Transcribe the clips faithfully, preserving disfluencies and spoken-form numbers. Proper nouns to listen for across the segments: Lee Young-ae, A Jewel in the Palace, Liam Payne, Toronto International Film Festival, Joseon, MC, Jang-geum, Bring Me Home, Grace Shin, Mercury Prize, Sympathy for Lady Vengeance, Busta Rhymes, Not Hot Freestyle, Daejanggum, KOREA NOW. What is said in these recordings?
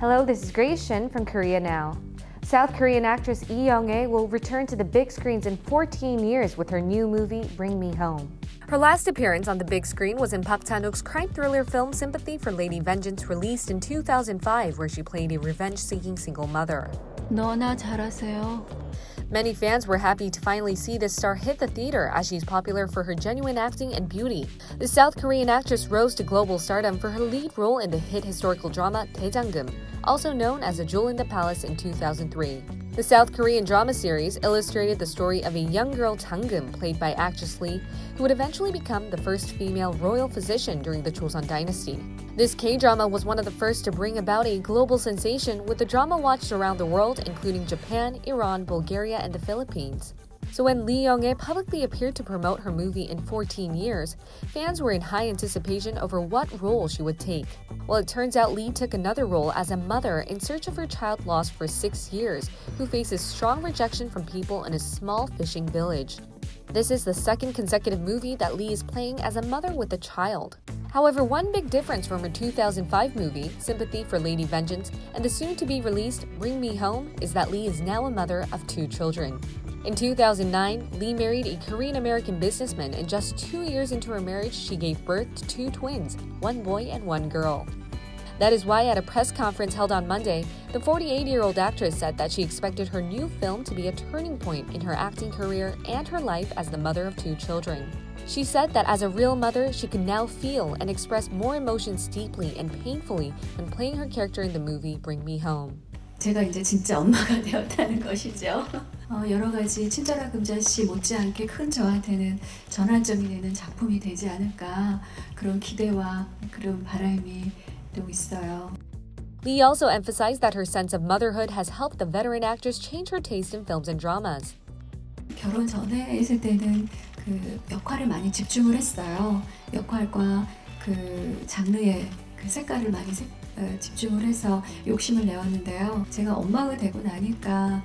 Hello, this is Grace Shin from Korea Now. South Korean actress Lee Young-ae will return to the big screens in fourteen years with her new movie, Bring Me Home. Her last appearance on the big screen was in Park Chan-wook's crime thriller film Sympathy for Lady Vengeance, released in two thousand five, where she played a revenge-seeking single mother. 너나 잘하세요. Many fans were happy to finally see this star hit the theater, as she's popular for her genuine acting and beauty. The South Korean actress rose to global stardom for her lead role in the hit historical drama Daejanggum, also known as A Jewel in the Palace, in two thousand three. The South Korean drama series illustrated the story of a young girl, Jang-geum, played by actress Lee, who would eventually become the first female royal physician during the Joseon dynasty. This K-drama was one of the first to bring about a global sensation, with the drama watched around the world, including Japan, Iran, Bulgaria, and the Philippines. So when Lee Young-ae publicly appeared to promote her movie in fourteen years, fans were in high anticipation over what role she would take. Well, it turns out Lee took another role as a mother in search of her child lost for six years, who faces strong rejection from people in a small fishing village. This is the second consecutive movie that Lee is playing as a mother with a child. However, one big difference from her two thousand five movie, Sympathy for Lady Vengeance, and the soon-to-be-released Bring Me Home, is that Lee is now a mother of two children. In two thousand nine, Lee married a Korean-American businessman, and just two years into her marriage, she gave birth to two twins, one boy and one girl. That is why, at a press conference held on Monday, the forty-eight-year-old actress said that she expected her new film to be a turning point in her acting career and her life as the mother of two children. She said that as a real mother, she could now feel and express more emotions deeply and painfully when playing her character in the movie Bring Me Home. 제가 이제 진짜 엄마가 되었다는 것이죠. 어, 여러 가지 친절한 금자씨 못지않게 큰 저한테는 전환점이 되는 작품이 되지 않을까, 그런 기대와 그런 바람이 또 있어요. Lee also emphasized that her sense of motherhood has helped the veteran actress change her taste in films and dramas. 결혼 전에 있을 때는 그 역할에 많이 집중을 했어요. 역할과 그 장르의 그 색깔을 많이 색, 어, 집중을 해서 욕심을 내었는데요. 제가 엄마가 되고 나니까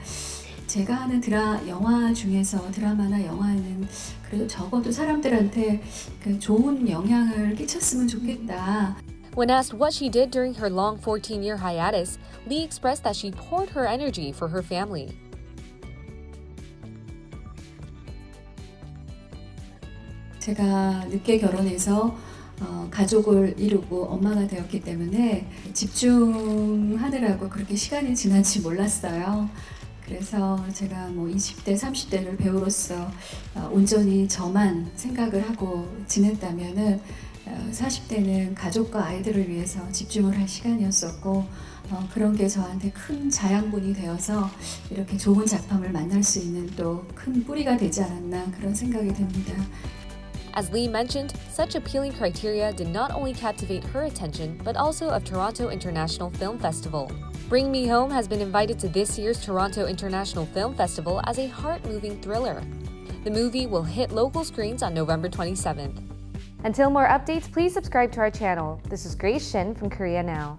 제가 하는 드라 영화 중에서 드라마나 영화는 그래도 적어도 사람들한테 그 좋은 영향을 끼쳤으면 좋겠다. When asked what she did during her long fourteen-year hiatus, Lee expressed that she poured her energy for her family. 제가 늦게 결혼해서 어, 가족을 이루고 엄마가 되었기 때문에 집중하느라고 그렇게 시간이 지난지 몰랐어요. 그래서 제가 뭐 이십 대, 삼십 대를 배우로서 어, 온전히 저만 생각을 하고 지냈다면은 어, 사십 대는 가족과 아이들을 위해서 집중을 할 시간이었었고 어, 그런 게 저한테 큰 자양분이 되어서 이렇게 좋은 작품을 만날 수 있는 또 큰 뿌리가 되지 않았나 그런 생각이 듭니다. As Lee mentioned, such appealing criteria did not only captivate her attention, but also of Toronto International Film Festival. Bring Me Home has been invited to this year's Toronto International Film Festival as a heart-moving thriller. The movie will hit local screens on November twenty-seventh. Until more updates, please subscribe to our channel. This is Grace Shin from Korea Now.